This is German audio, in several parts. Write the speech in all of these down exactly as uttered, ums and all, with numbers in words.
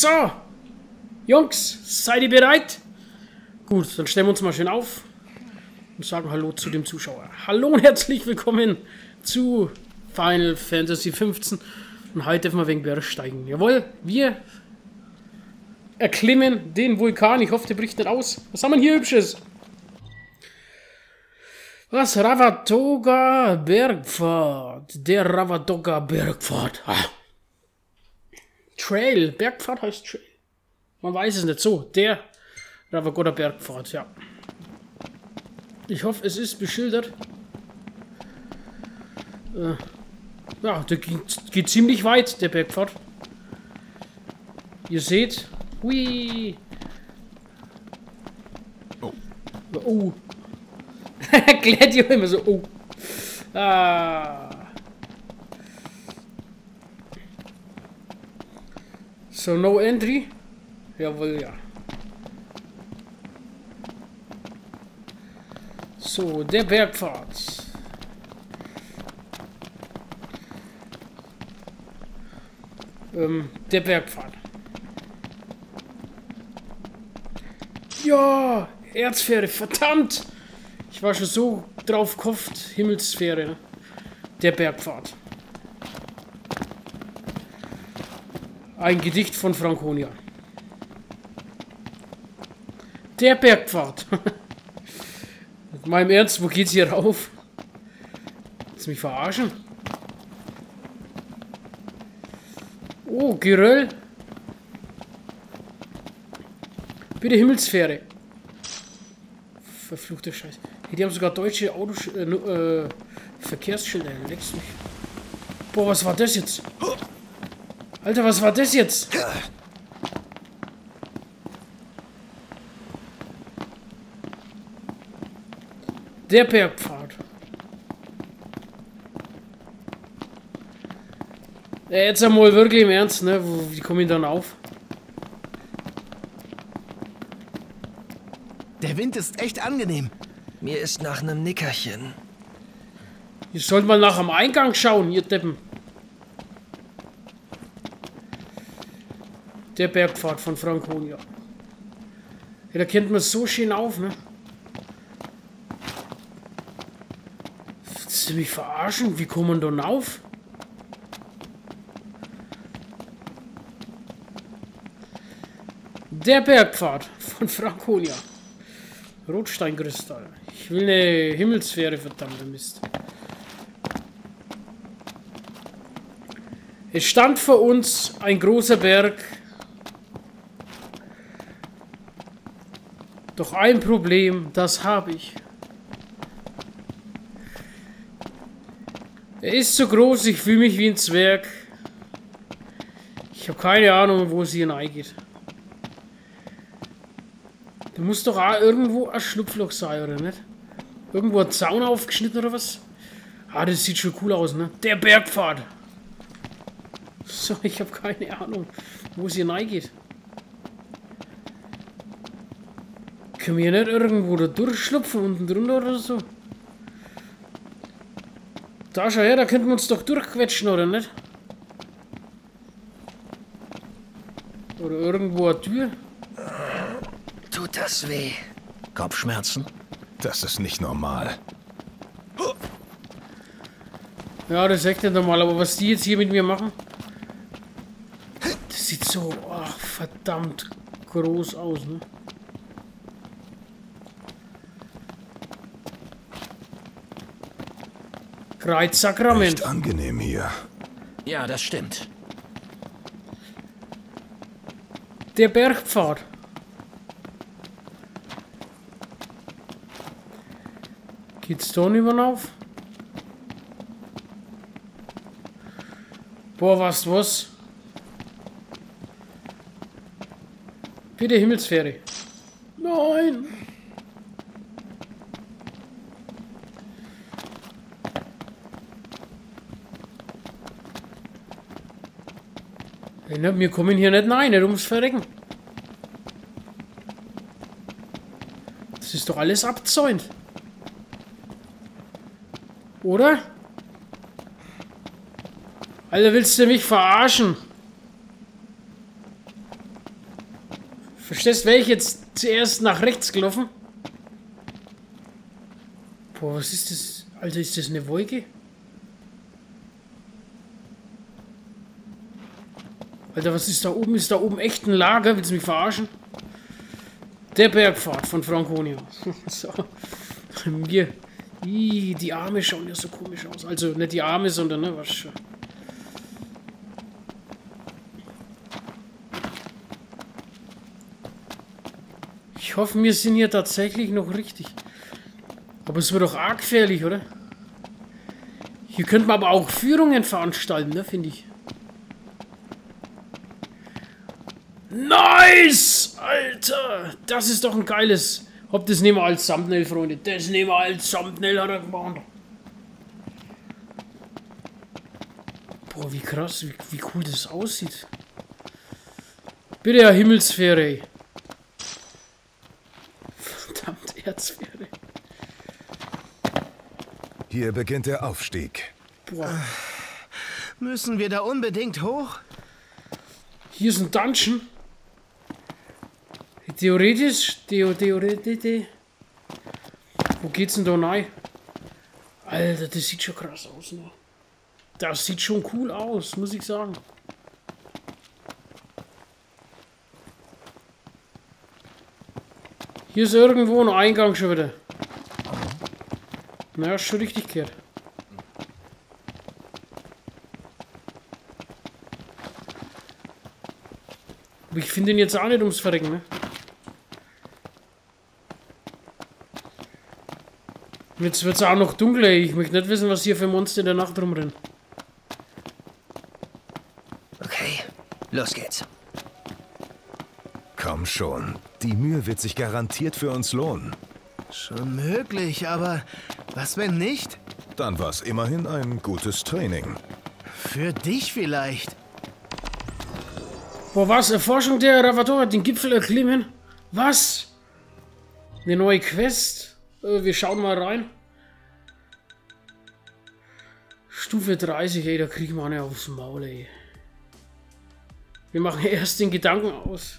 So, Jungs, seid ihr bereit? Gut, dann stellen wir uns mal schön auf und sagen Hallo zu dem Zuschauer. Hallo und herzlich willkommen zu Final Fantasy fünfzehn. Und heute dürfen wir wegen Bergsteigen. Jawohl, wir erklimmen den Vulkan. Ich hoffe, der bricht nicht aus. Was haben wir hier Hübsches? Was? Ravatogah Bergpfad. Der Ravatogah Bergpfad. Ah. Trail. Bergpfad heißt Trail. Man weiß es nicht so. Der Ravatogah Bergpfad, ja. Ich hoffe, es ist beschildert. Äh. Ja, der geht, geht ziemlich weit, der Bergpfad. Ihr seht. Hui. Oh. Oh. Erklärt ihr immer so. Oh. Ah. So, no entry. Jawohl, ja. So, der Bergpfad. Ähm, der Bergpfad. Ja, Erzfähre, verdammt! Ich war schon so drauf gehofft, Himmelssphäre, ne? Der Bergpfad. Ein Gedicht von Frankonia. Der Bergpfad. Mit meinem Ernst, wo geht's hier rauf? Willst du mich verarschen? Oh, Geröll. Bitte Himmelssphäre. Verfluchter Scheiß. Die haben sogar deutsche Autos äh, äh, Verkehrsschilder. Leckst mich. Boah, was war das jetzt? Alter, was war das jetzt? Der Bergpfad. Äh, jetzt einmal wirklich im Ernst, ne? Wie komme ich dann auf? Der Wind ist echt angenehm. Mir ist nach einem Nickerchen. Ihr sollt mal nach am Eingang schauen, ihr Deppen. Der Bergpfad von Frankonia. Ja, da kennt man so schön auf, ne? Willst du mich verarschen? Wie kommt man denn auf? Der Bergpfad von Frankonia. Rotsteinkristall. Ich will eine Himmelssphäre, verdammter Mist. Es stand vor uns ein großer Berg. Doch ein Problem, das habe ich. Er ist so groß, ich fühle mich wie ein Zwerg. Ich habe keine Ahnung, wo sie hineingeht. Da muss doch auch irgendwo ein Schlupfloch sein, oder nicht? Irgendwo ein Zaun aufgeschnitten, oder was? Ah, das sieht schon cool aus, ne? Der Bergpfad! So, ich habe keine Ahnung, wo es hier reingeht. Können wir nicht irgendwo da durchschlupfen, unten drunter oder so? Da, schau her, da könnten wir uns doch durchquetschen, oder nicht? Oder irgendwo eine Tür? Tut das weh? Kopfschmerzen? Das ist nicht normal. Ja, das ist echt nicht normal, aber was die jetzt hier mit mir machen? Das sieht so oh, verdammt groß aus, ne? Kreuzsakrament. Echt angenehm hier. Ja, das stimmt. Der Bergpfad. Geht's da nicht mehr auf? Boah, was, was? Bitte Himmelssphäre. Nein! Hey, ne, wir kommen hier nicht rein, du musst verrecken. Das ist doch alles abzäunt. Oder? Alter, willst du mich verarschen? Verstehst, wäre ich jetzt zuerst nach rechts gelaufen? Boah, was ist das? Alter, ist das eine Wolke? Alter, was ist da oben? Ist da oben echt ein Lager? Willst du mich verarschen? Der Bergpfad von Frankonia. So. Mir. Ih, die Arme schauen ja so komisch aus. Also nicht die Arme, sondern ne, was schon. Ich hoffe, wir sind hier tatsächlich noch richtig. Aber es wird doch arg gefährlich, oder? Hier könnte man aber auch Führungen veranstalten, ne, finde ich. Nice! Alter! Das ist doch ein geiles. Hab das nehmen wir als Thumbnail, Freunde. Das nehmen wir als Thumbnail, hat er gemacht. Boah, wie krass, wie, wie cool das aussieht. Bitte, ja, Himmelssphäre. Verdammt, Erdsphäre. Hier beginnt der Aufstieg. Boah. Müssen wir da unbedingt hoch? Hier ist ein Dungeon. Theoretisch, theo, theoretisch, wo geht's denn da rein? Alter, das sieht schon krass aus, ne? Das sieht schon cool aus, muss ich sagen. Hier ist irgendwo ein Eingang schon wieder. Na, ist schon richtig gehört. Aber ich finde ihn jetzt auch nicht ums Verrecken, ne? Jetzt wird es auch noch dunkler. Ich möchte nicht wissen, was hier für Monster in der Nacht rumrennen. Okay, los geht's. Komm schon. Die Mühe wird sich garantiert für uns lohnen. Schon möglich, aber was, wenn nicht? Dann war es immerhin ein gutes Training. Für dich vielleicht. Boah, was? Erforschung der Ravatora, den Gipfel erklimmen? Was? Eine neue Quest? Wir schauen mal rein. Stufe dreißig, ey, da kriegen wir eine aufs Maul, ey. Wir machen erst den Gedanken aus.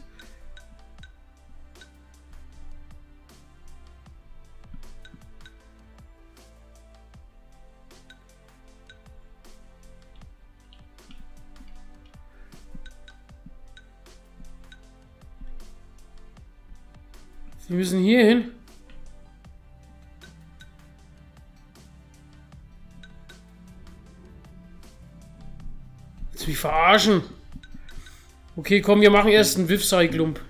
Wir müssen hier hin. Mich verarschen. Okay, komm, wir machen erst einen Wiffsei-Glump.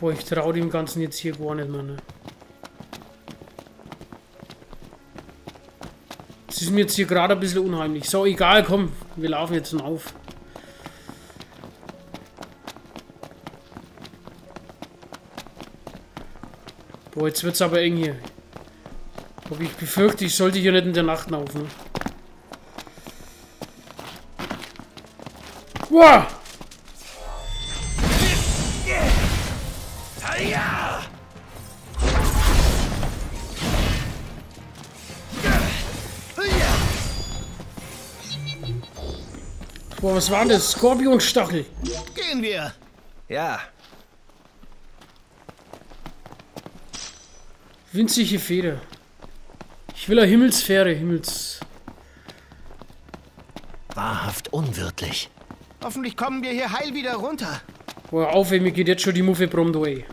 Boah, ich traue dem Ganzen jetzt hier gar nicht mehr, ne? Das ist mir jetzt hier gerade ein bisschen unheimlich. So, egal, komm, wir laufen jetzt mal auf. Boah, jetzt wird's aber eng hier. Ich befürchte, ich sollte hier nicht in der Nacht laufen. Wow! Boah, was war das? Skorpionstachel. Gehen wir! Ja. Winzige Feder. Ich will eine Himmelssphäre, Himmels. Wahrhaft unwirtlich. Hoffentlich kommen wir hier heil wieder runter. Boah, auf, ey, mir geht jetzt schon die Muffe Prompto, ey.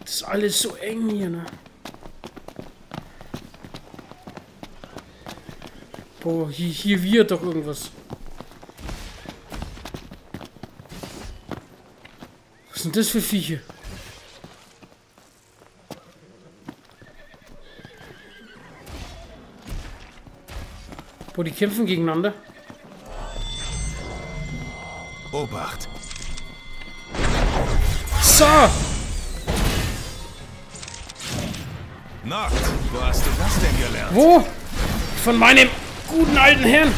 Das ist alles so eng hier, ne? Boah, hier, hier wird doch irgendwas. Was sind das für Viecher? Oh, die kämpfen gegeneinander. Obacht. So! Nacht, wo hast du das denn gelernt? Wo? Von meinem guten alten Herrn.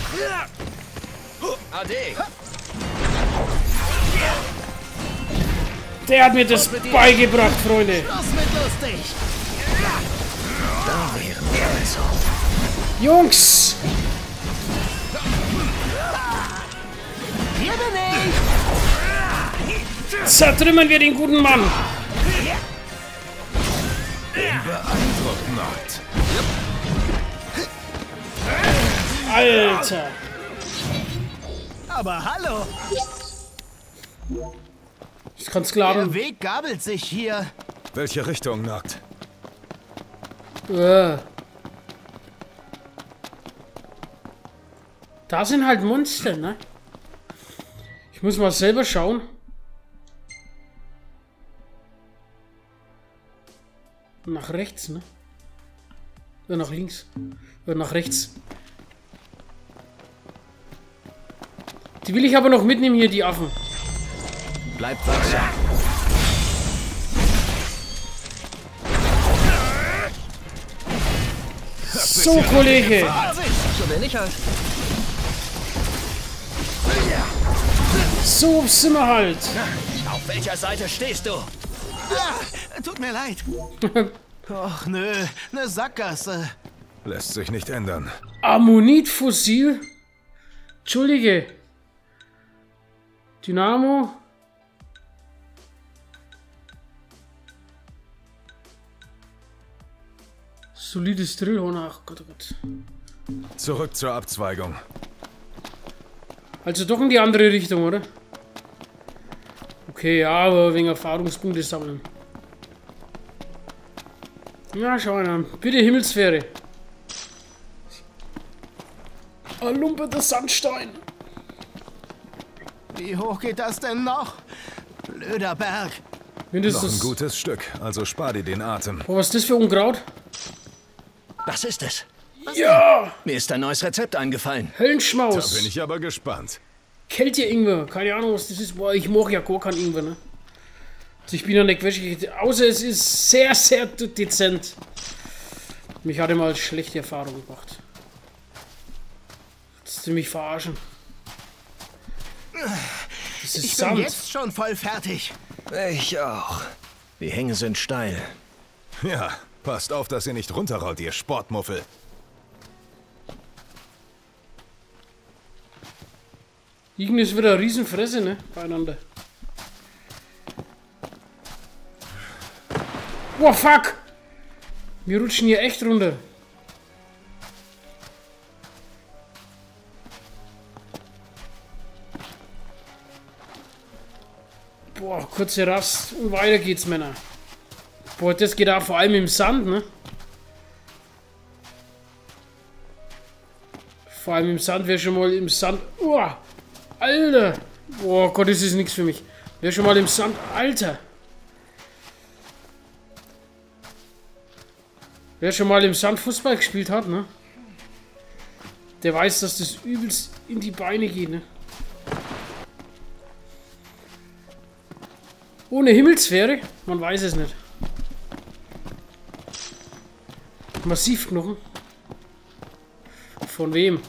Der hat mir das beigebracht, Freunde. Da wären wir also. Jungs! Hier bin ich! Zertrümmern wir den guten Mann! Beeindruckend. Alter! Aber hallo! Ich kann Sklaven. Der Weg gabelt sich hier. Welche Richtung, Nackt? Äh. Da sind halt Monster, ne? Ich muss mal selber schauen. Nach rechts, ne? Oder nach links. Oder nach rechts. Die will ich aber noch mitnehmen hier, die Affen. Bleibt wachsam. So, Kollege. So sind wir halt. Auf welcher Seite stehst du? Ah, tut mir leid. Och nö, eine Sackgasse. Lässt sich nicht ändern. Ammonitfossil? Entschuldige. Dynamo. Solides Drillhorn. Ach Gott, oh Gott. Zurück zur Abzweigung. Also doch in die andere Richtung, oder? Okay, ja, aber wegen Erfahrungspunkte sammeln. Ja, schau mal an. Bitte Himmelsfähre. Lumperter Sandstein. Wie hoch geht das denn noch? Blöder Berg. Mindestens. Noch ein gutes Stück, also spar dir den Atem. Oh, was ist das für Unkraut? Das ist es. Was ja! Denn? Mir ist ein neues Rezept eingefallen. Höllenschmaus. Da bin ich aber gespannt. Kälte-Ingwer. Keine Ahnung, was das ist. Boah, ich mag ja gar keinen Ingwer, ne? Also ich bin ja nicht gewöhnt. Außer es ist sehr, sehr dezent. Mich hat immer schlechte Erfahrungen gemacht. Willst du mich verarschen? Das ist ich bin Sand. Jetzt schon voll fertig. Ich auch. Die Hänge sind steil. Ja, passt auf, dass ihr nicht runterrollt, ihr Sportmuffel. Ignis wieder Riesenfresse, ne? Beieinander. Oh, fuck! Wir rutschen hier echt runter. Boah, kurze Rast und weiter geht's, Männer. Boah, das geht auch vor allem im Sand, ne? Vor allem im Sand, wer schon mal im Sand... Oh, Alter! Oh Gott, das ist nichts für mich. Wer schon mal im Sand... Alter! Wer schon mal im Sand Fußball gespielt hat, ne? Der weiß, dass das übelst in die Beine geht, ne? Ohne Himmelsfähre? Man weiß es nicht. Massivknochen? Von wem?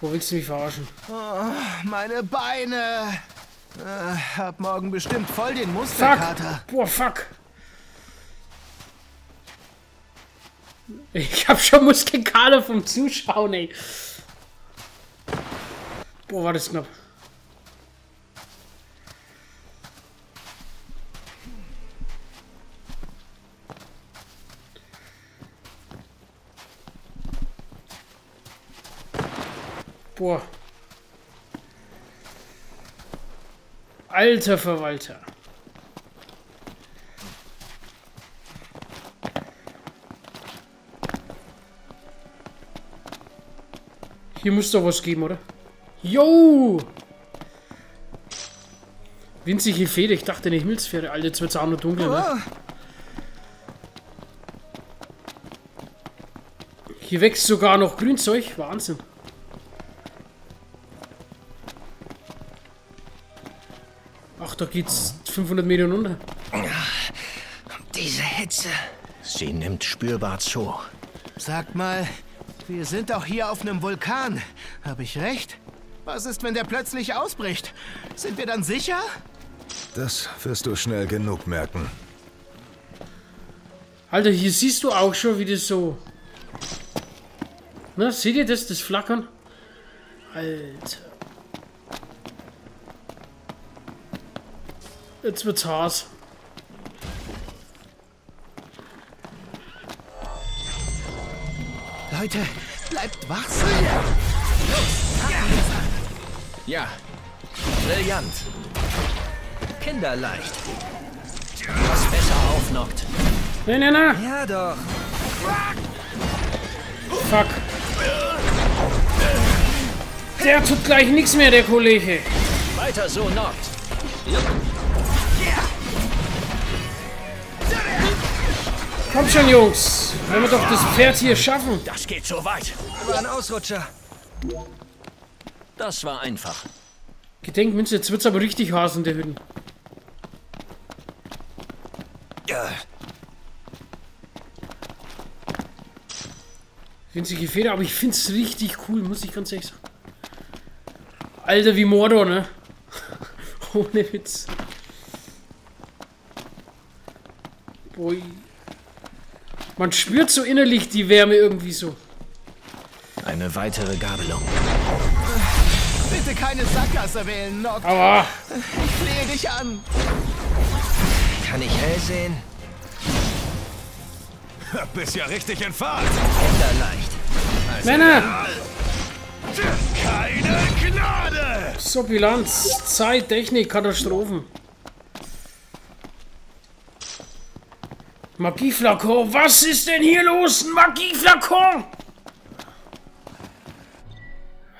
Wo willst du mich verarschen? Oh, meine Beine! Äh, hab morgen bestimmt voll den Muskelkater. Fuck. Boah, fuck! Ich hab schon Muskelkater vom Zuschauen, ey. Boah, war das knapp. Boah. Alter Verwalter. Hier muss doch was geben, oder? Jo! Winzige Feder, ich dachte eine Himmelsfähre. Alter, jetzt wird's auch nur dunkler, ne? Hier wächst sogar noch Grünzeug. Wahnsinn. Ach, da geht's fünfhundert Meter runter. Diese Hitze. Sie nimmt spürbar zu. Sag mal, wir sind doch hier auf einem Vulkan. Habe ich recht? Was ist, wenn der plötzlich ausbricht? Sind wir dann sicher? Das wirst du schnell genug merken. Alter, hier siehst du auch schon, wie das so... Na, seht ihr das? Das Flackern? Alter. Jetzt wird's hart. Leute, bleibt wachsam! Ja, brillant. Kinderleicht. Was besser aufnockt. Nein, nein, nein. Ja doch. Fuck. Der tut gleich nichts mehr, der Kollege. Weiter so, knockt. Komm schon, Jungs. Wenn wir doch das Pferd hier schaffen. Das geht so weit. War ein Ausrutscher. Das war einfach. Gedenkmünze, jetzt wird's aber richtig Hasen, der Hütten. Ja. Winzige Feder, aber ich find's richtig cool, muss ich ganz ehrlich sagen. Alter, wie Mordor, ne? Ohne Witz. Boi. Man spürt so innerlich die Wärme irgendwie so. Eine weitere Gabelung. Bitte keine Sackgasse wählen, Nock. Aua. Ich flehe dich an. Kann ich hell sehen? Bist ja richtig in Fahrt. Kinderleicht. Also Männer! Keine Gnade! So, Bilanz, Zeit, Technik, Katastrophen. Magieflakon, was ist denn hier los? Magieflakon!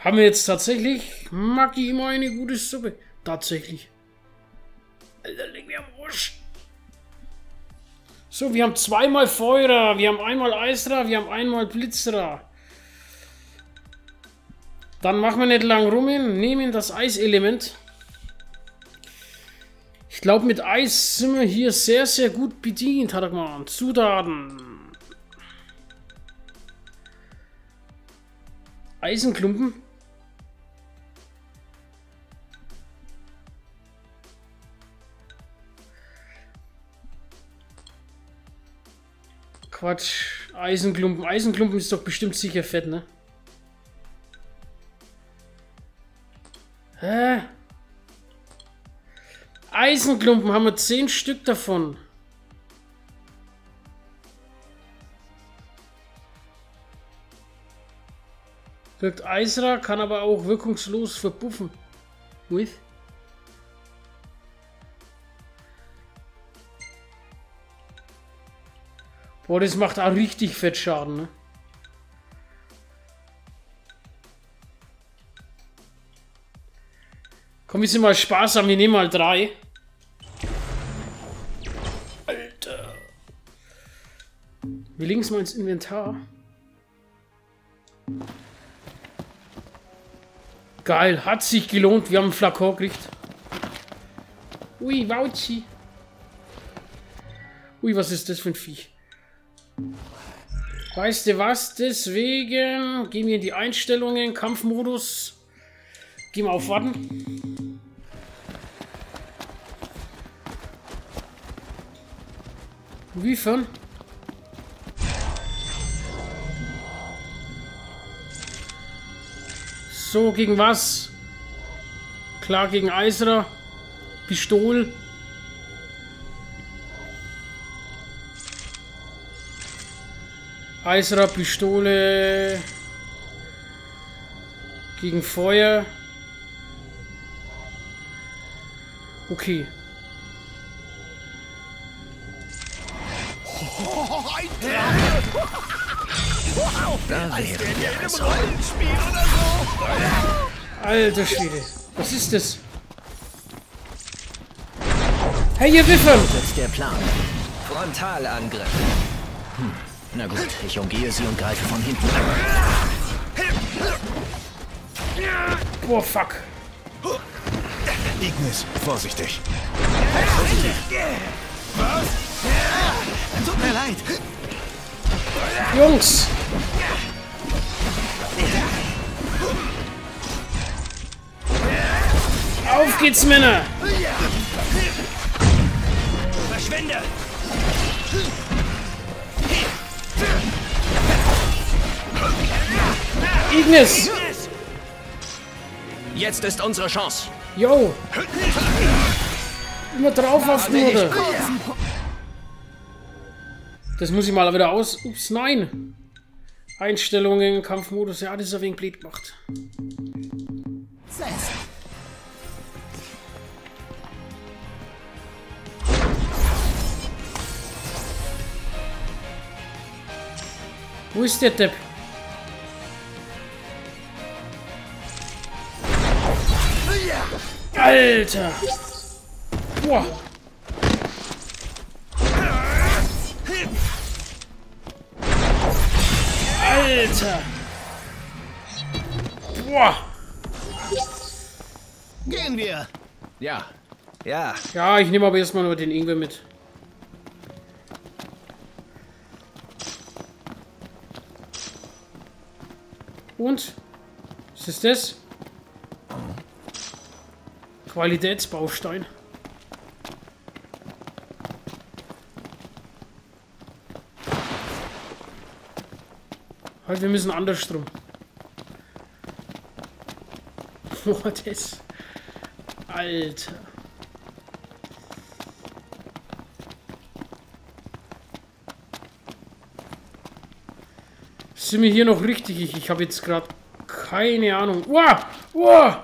Haben wir jetzt tatsächlich? Maggi, immer eine gute Suppe. Tatsächlich. Alter, leg mir am Arsch. So, wir haben zweimal Feuerer, wir haben einmal Eisra, wir haben einmal Blitzra. Dann machen wir nicht lang rum, nehmen das Eiselement. Ich glaube, mit Eis sind wir hier sehr, sehr gut bedient, hat er gemacht. Zutaten. Eisenklumpen. Quatsch. Eisenklumpen. Eisenklumpen ist doch bestimmt sicher fett, ne? Hä? Eisenklumpen haben wir zehn Stück davon. Wirkt Eisra, kann aber auch wirkungslos verpuffen. With? Boah, das macht auch richtig fett Schaden, ne? Komm, wir sind mal sparsam, wir nehmen mal drei. Alter. Wir legen es mal ins Inventar. Geil, hat sich gelohnt, wir haben einen Flakon gekriegt. Ui, Wauzi. Ui, was ist das für ein Viech? Weißt du was? Deswegen gehen wir in die Einstellungen, Kampfmodus. Gehen wir auf Warten. Inwiefern? So, gegen was? Klar, gegen Eisra. Pistol. Eisra, Pistole gegen Feuer. Okay. Oh, ein Drache! Wow! Als der in einem Rollenspiel oder so! Alter Schwede! Was ist das? Hey, ihr Wiffern! Das ist der Plan. Frontalangriff. Hm. Na gut, ich umgehe sie und greife von hinten an. Boah, fuck. Ignis, vorsichtig. Was? Tut mir leid. Jungs. Auf geht's, Männer. Ignis! Jetzt ist unsere Chance. Yo! Immer draufhaften, oder? Das muss ich mal wieder aus... Ups, nein! Einstellungen, Kampfmodus. Ja, das ist ein wenig blöd gemacht. Wo ist der Depp? Alter! Boah! Alter! Boah! Gehen wir! Ja. Ja. Ja, ich nehme aber erstmal nur den Ingwer mit. Und? Was ist das? Qualitätsbaustein. Halt, wir müssen andersrum. Boah, das... Alter. Sind wir hier noch richtig? Ich, ich habe jetzt gerade keine Ahnung. Wow! Wow!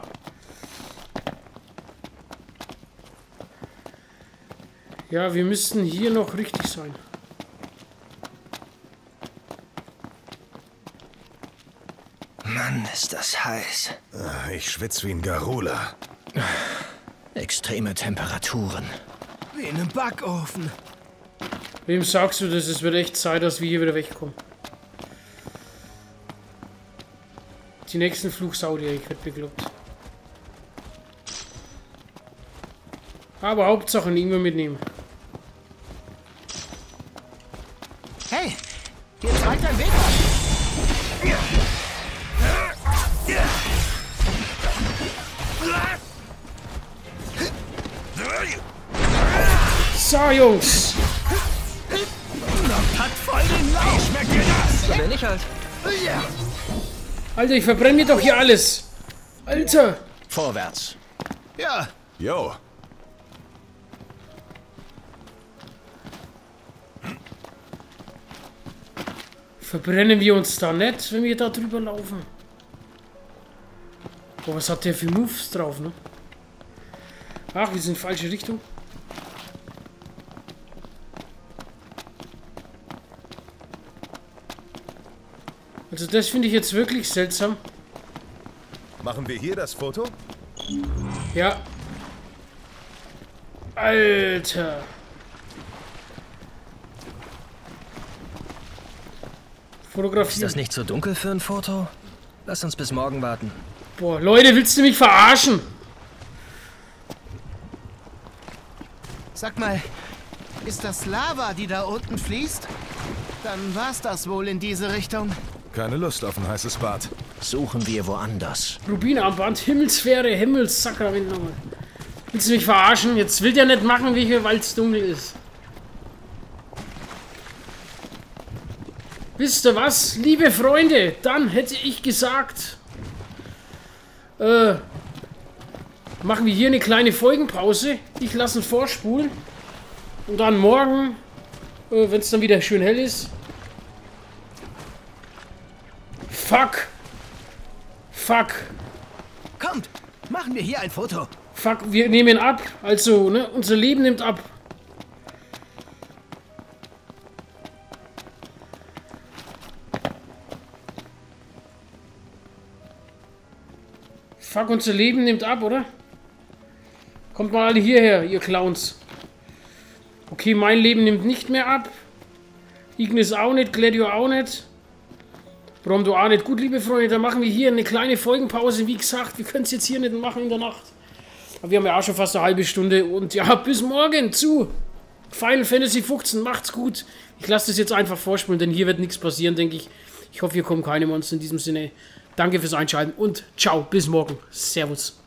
Ja, wir müssten hier noch richtig sein. Mann, ist das heiß. Ich schwitze wie ein Garula. Extreme Temperaturen. Wie in einem Backofen. Wem sagst du das? Es wird echt Zeit, dass wir hier wieder wegkommen. Die nächsten Flugsaurier, ich werde beglückt. Aber Hauptsache nicht mehr mitnehmen. Hey, hier zeigt ein Weg. So, Jungs. Hat voll den Lauf. Schmeckt dir das? Soll er nicht halt. Alter, ich verbrenne mir doch hier alles. Alter. Vorwärts. Ja. Jo. Verbrennen wir uns da nicht, wenn wir da drüber laufen? Boah, was hat der für Moves drauf, ne? Ach, wir sind in falsche Richtung. Also das finde ich jetzt wirklich seltsam. Machen wir hier das Foto? Ja. Alter. Ist das nicht zu dunkel für ein Foto? Lass uns bis morgen warten. Boah, Leute, willst du mich verarschen? Sag mal, ist das Lava, die da unten fließt? Dann war's das wohl in diese Richtung. Keine Lust auf ein heißes Bad. Suchen wir woanders. Rubinarmband, Himmelsfähre, Himmelssakrament nochmal. Willst du mich verarschen? Jetzt will der nicht machen, wie hier, weil es dunkel ist. Wisst ihr was, liebe Freunde, dann hätte ich gesagt, äh, machen wir hier eine kleine Folgenpause. Ich lasse ihn vorspulen und dann morgen, äh, wenn es dann wieder schön hell ist. Fuck. Fuck. Kommt, machen wir hier ein Foto. Fuck, wir nehmen ab. Also, ne, unser Leben nimmt ab. Fuck, unser Leben nimmt ab, oder? Kommt mal alle hierher, ihr Clowns. Okay, mein Leben nimmt nicht mehr ab. Ignis auch nicht, Gladio auch nicht. Prompto auch nicht. Gut, liebe Freunde, dann machen wir hier eine kleine Folgenpause. Wie gesagt, wir können es jetzt hier nicht machen in der Nacht. Aber wir haben ja auch schon fast eine halbe Stunde. Und ja, bis morgen zu Final Fantasy fünfzehn. Macht's gut. Ich lasse das jetzt einfach vorspulen, denn hier wird nichts passieren, denke ich. Ich hoffe, hier kommen keine Monster in diesem Sinne. Danke fürs Einschalten und ciao, bis morgen. Servus.